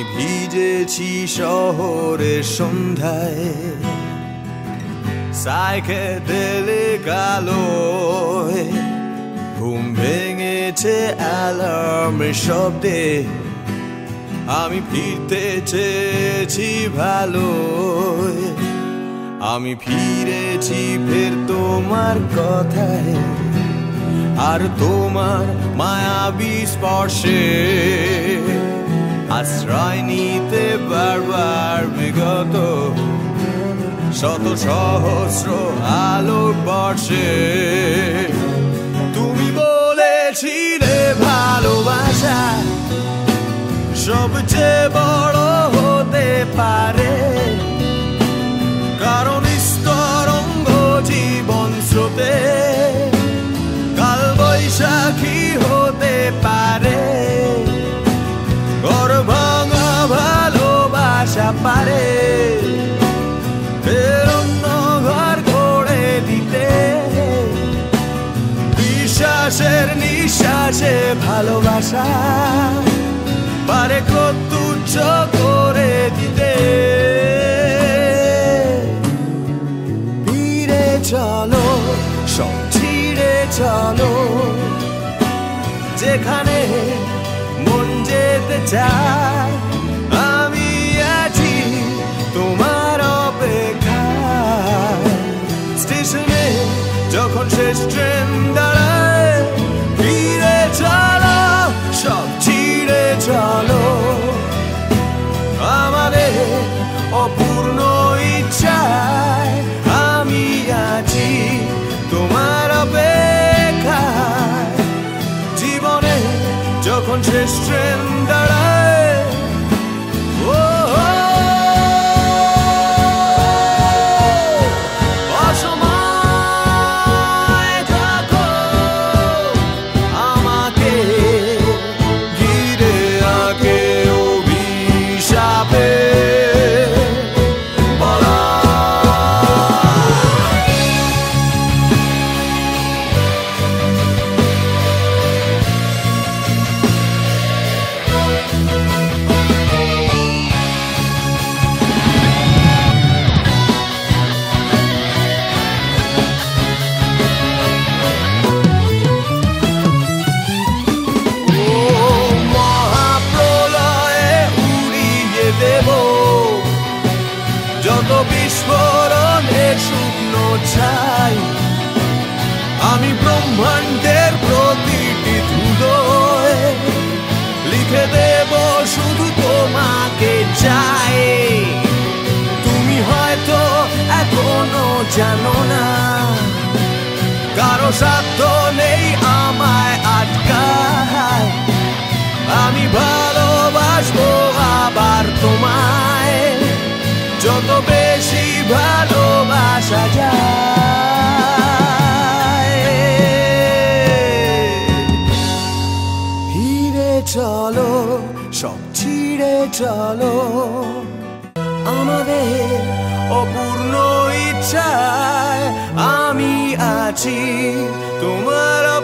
আমি ভিজেছি শহরের সন্ধ্যায়, সাইকেডেলিক আলোয় ঘুম ভেঙেছে অ্যালার্মের শব্দে। আমি ফিরতে চেয়েছি ভালোয়, আমি ফিরেছি ফের তোমার কথায় আর তোমার মায়াবী স্পর্শে। আশ্রয় নিতে বারবার বিগত শত সহস্র আলোর বর্ষে। তুমি বলেছিলে ভালোবাসা সবচেয়ে বড় হতে পারে, কারণ স্তরঙ্গ জীবন স্রোতে কাল বৈশাখী হতে পারে, গর্ভঙ্গা ভালোবাসা পারে বেরন্য ঘর গড়ে দিতে। বিশ্বাসের নিঃশ্বাসে ভালোবাসা পারে কতুচ্ছ করে দিতে। ফিরে চলো, সব ছিঁড়ে চলো, যেখানে মন যেতে চায়। আমি আছি তোমার অপেক্ষা, স্টেশনে যখন শেষ ট্রেন দাঁড়ায়। ফিরে চলো, সব ছিঁড়ে চলো, আমাদের অপূর্ণ ইচ্ছায়। আমি আছি তোমার অপেক্ষা, জীবনে যখন শেষ ট্রেন দাঁড়ায়। আমি ব্রহ্মাণ্ডের প্রতিটি ধুলোয় লিখে দেব শুধু তোমাকে চাই। তুমি হয়তো এখনো জানো না, কারো সাধ্য নেই আমায় আটকায়। আমি ভালোবাসবো আবার তোমায়, যত বেশি ভালোবাসা যায়। ফিরে চলো, সব ছিঁড়ে চলো, আমাদের অপূর্ণ ইচ্ছায়। আমি আছি তোমার